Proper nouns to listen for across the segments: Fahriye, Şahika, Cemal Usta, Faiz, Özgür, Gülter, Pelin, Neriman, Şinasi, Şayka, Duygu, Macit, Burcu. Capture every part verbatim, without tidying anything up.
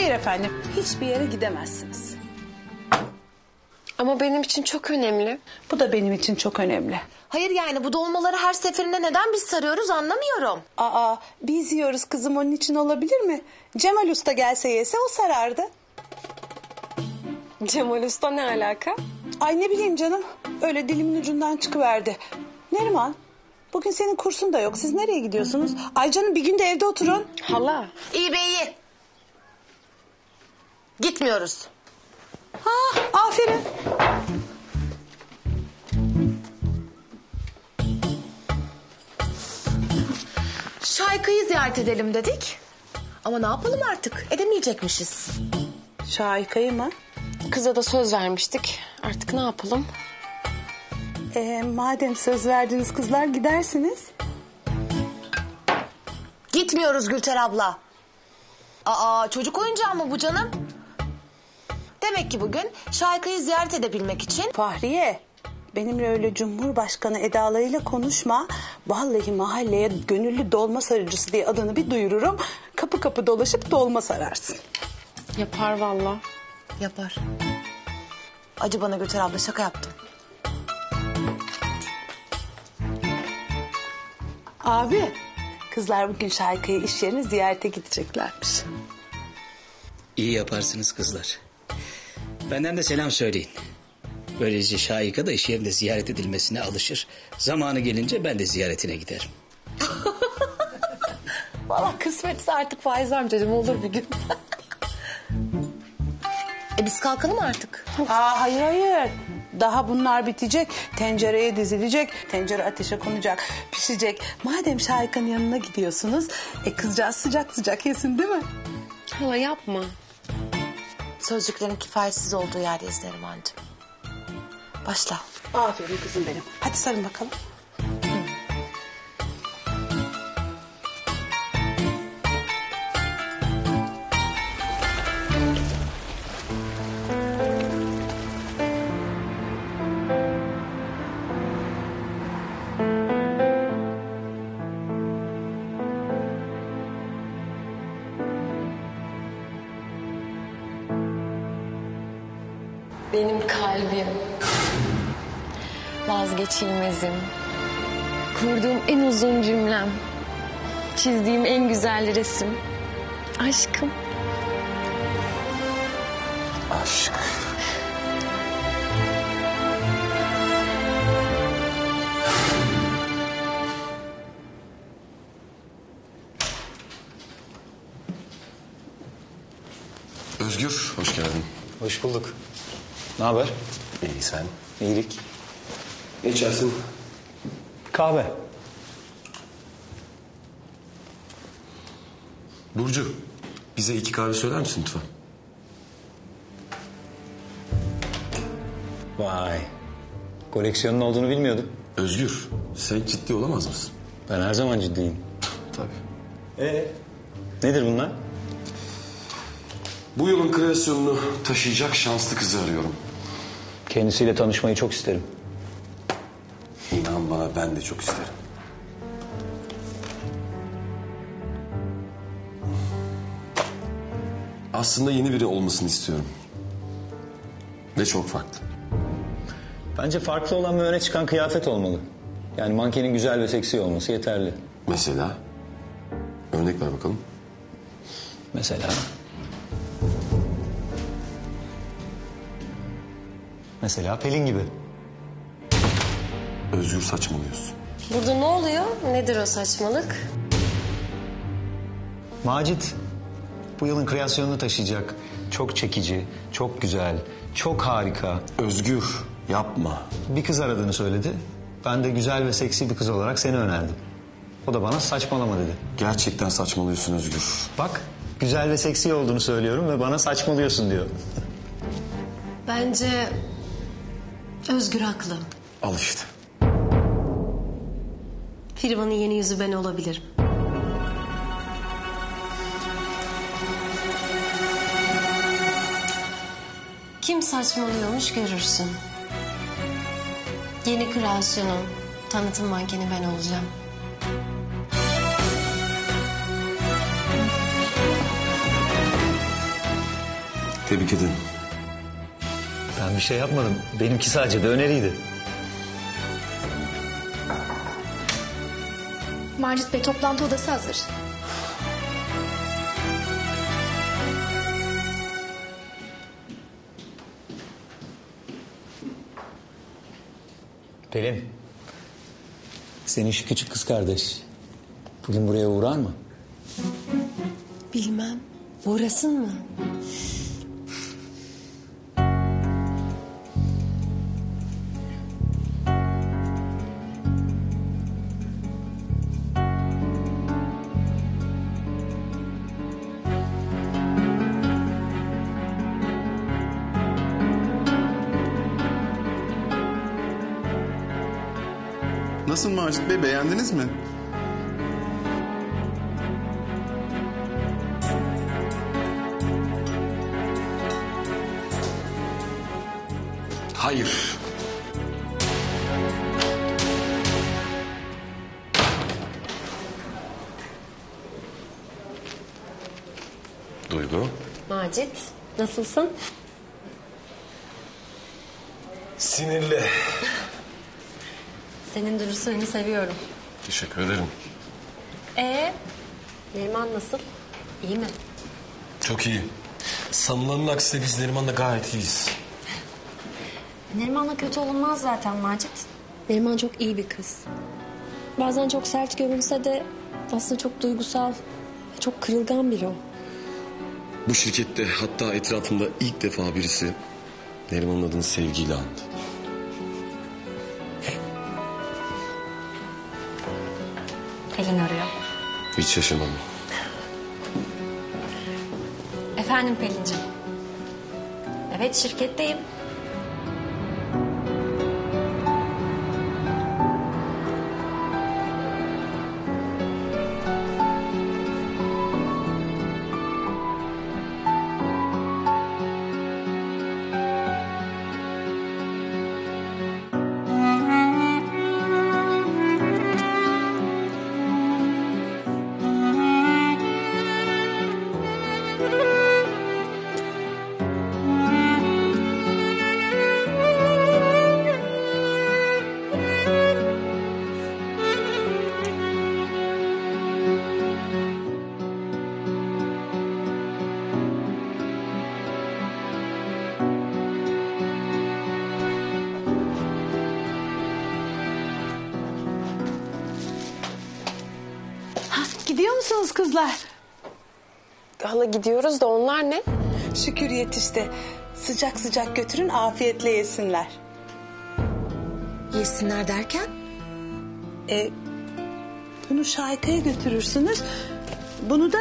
Hayır efendim, hiçbir yere gidemezsiniz. Ama benim için çok önemli. Bu da benim için çok önemli. Hayır yani bu dolmaları her seferinde neden biz sarıyoruz anlamıyorum. Aa, biz yiyoruz kızım, onun için olabilir mi? Cemal Usta gelse yese o sarardı. Cemal Usta ne alaka? Ay ne bileyim canım, öyle dilimin ucundan çıkıverdi. Neriman, bugün senin kursun da yok, siz nereye gidiyorsunuz? Ay canım bir gün de evde oturun. Hala. İyi be iyi. Gitmiyoruz. Ha, aferin. Şayka'yı ziyaret edelim dedik. Ama ne yapalım artık? Edemeyecekmişiz. Şayka'yı mı? Kıza da söz vermiştik. Artık ne yapalım? Ee, madem söz verdiniz kızlar, gidersiniz. Gitmiyoruz Gülter abla. Aa, çocuk oyuncağı mı bu canım? Demek ki bugün Şayka'yı ziyaret edebilmek için... Fahriye, benimle öyle Cumhurbaşkanı edalarıyla konuşma. Vallahi mahalleye gönüllü dolma sarıcısı diye adını bir duyururum. Kapı kapı dolaşıp dolma sararsın. Yapar vallahi. Yapar. Acı bana Gülter abla, şaka yaptım. Abi, kızlar bugün Şayka'ya iş yerine ziyarete gideceklermiş. İyi yaparsınız kızlar. Benden de selam söyleyin. Böylece Şahika da iş yerinde ziyaret edilmesine alışır. Zamanı gelince ben de ziyaretine giderim. Vallahi kısmetse artık Faiz amcacığım, olur bir gün. E biz kalkalım artık. Aa, hayır hayır. Daha bunlar bitecek. Tencereye dizilecek. Tencere ateşe konacak. Pişecek. Madem Şahika'nın yanına gidiyorsunuz... E kızcağız sıcak sıcak yesin değil mi? Hala yapma. Sözcüklerin kifayetsiz olduğu yerde izlerim anca. Başla. Aferin kızım benim. Hadi sarın bakalım. Benim kalbim, vazgeçilmezim, kurduğum en uzun cümlem, çizdiğim en güzel resim, aşkım. Aşk. Özgür, hoş geldin. Hoş bulduk. Ne haber? İyi sen. İyilik. Ne içersin? Kahve. Burcu, bize iki kahve söyler misin lütfen? Vay. Koleksiyonun olduğunu bilmiyordum. Özgür, sen ciddi olamaz mısın? Ben her zaman ciddiyim. Tabii. Ee, nedir bunlar? Bu yılın kreasyonunu taşıyacak şanslı kızı arıyorum. Kendisiyle tanışmayı çok isterim. İnan bana, ben de çok isterim. Aslında yeni biri olmasını istiyorum. Ve çok farklı. Bence farklı olan ve öne çıkan kıyafet olmalı. Yani mankenin güzel ve seksi olması yeterli. Mesela? Örnek ver bakalım. Mesela? Mesela Pelin gibi. Özgür, saçmalıyorsun. Burada ne oluyor? Nedir o saçmalık? Macit bu yılın kreasyonunu taşıyacak. Çok çekici, çok güzel, çok harika. Özgür, yapma. Bir kız aradığını söyledi. Ben de güzel ve seksi bir kız olarak seni önerdim. O da bana saçmalama dedi. Gerçekten saçmalıyorsun Özgür. Bak, güzel ve seksi olduğunu söylüyorum ve bana saçmalıyorsun diyor. Bence... Özgür haklı. Al işte. Firmanın yeni yüzü ben olabilirim. Kim saçmalıyormuş görürsün. Yeni kreasyonun tanıtım mankeni ben olacağım. Tebrik ederim. Ben bir şey yapmadım. Benimki sadece bir öneriydi. Macit Bey, toplantı odası hazır. Pelin, senin şu küçük kız kardeş bugün buraya uğrar mı? Bilmem, uğrasın mı? Nasıl Macit Bey, beğendiniz mi? Hayır. Duygu. Macit, nasılsın? Sinirli. Senin dürüstlüğünü seviyorum. Teşekkür ederim. Ee, Neriman nasıl? İyi mi? Çok iyi. Sanılanın aksine biz Neriman'la gayet iyiyiz. Neriman'la kötü olunmaz zaten Macit. Neriman çok iyi bir kız. Bazen çok sert görünse de aslında çok duygusal, çok kırılgan biri o. Bu şirkette hatta etrafında ilk defa birisi Neriman'ın adını sevgiyle andı. Pelin arıyor. Hiç şaşırmam. Efendim Pelin'ciğim. Evet, şirketteyim. Gidiyor musunuz kızlar? Hala gidiyoruz da onlar ne? Şükür yetişti. Sıcak sıcak götürün, afiyetle yesinler. Yesinler derken? E, bunu Şayka'ya götürürsünüz. Bunu da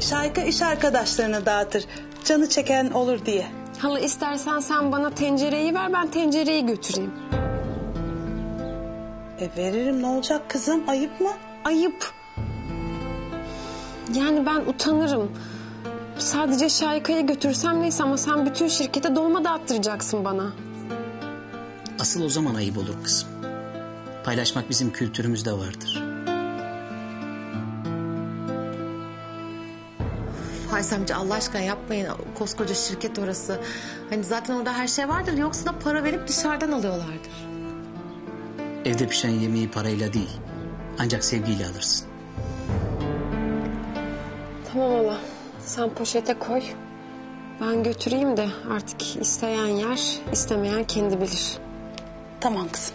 Şayka iş arkadaşlarına dağıtır. Canı çeken olur diye. Hala istersen sen bana tencereyi ver, ben tencereyi götüreyim. E, veririm, ne olacak kızım, ayıp mı? Ayıp. Yani ben utanırım. Sadece Şahika'ya götürsem neyse ama sen bütün şirkete dolma dağıttıracaksın bana. Asıl o zaman ayıp olur kızım. Paylaşmak bizim kültürümüzde vardır. Faiz amca, Allah aşkına yapmayın. Koskoca şirket orası. Hani zaten orada her şey vardır. Yoksa da para verip dışarıdan alıyorlardır. Evde pişen yemeği parayla değil, ancak sevgiyle alırsın. Tamam hala, sen poşete koy. Ben götüreyim de artık isteyen yer, istemeyen kendi bilir. Tamam kızım.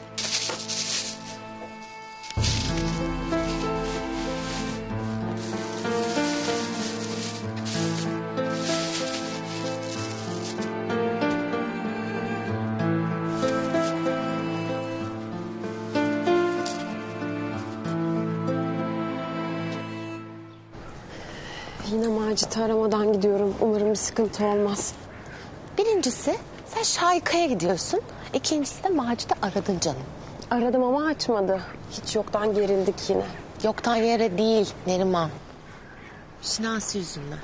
Yine Macit'i aramadan gidiyorum. Umarım bir sıkıntı olmaz. Birincisi sen Şahika'ya gidiyorsun. İkincisi de Macit'i aradın canım. Aradım ama açmadı. Hiç yoktan gerildik yine. Yoktan yere değil Neriman. Şinasi yüzünden.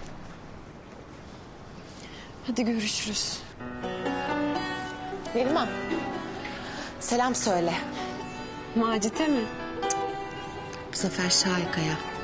Hadi görüşürüz. Neriman, selam söyle. Macit'e mi? Bu sefer Şahika'ya.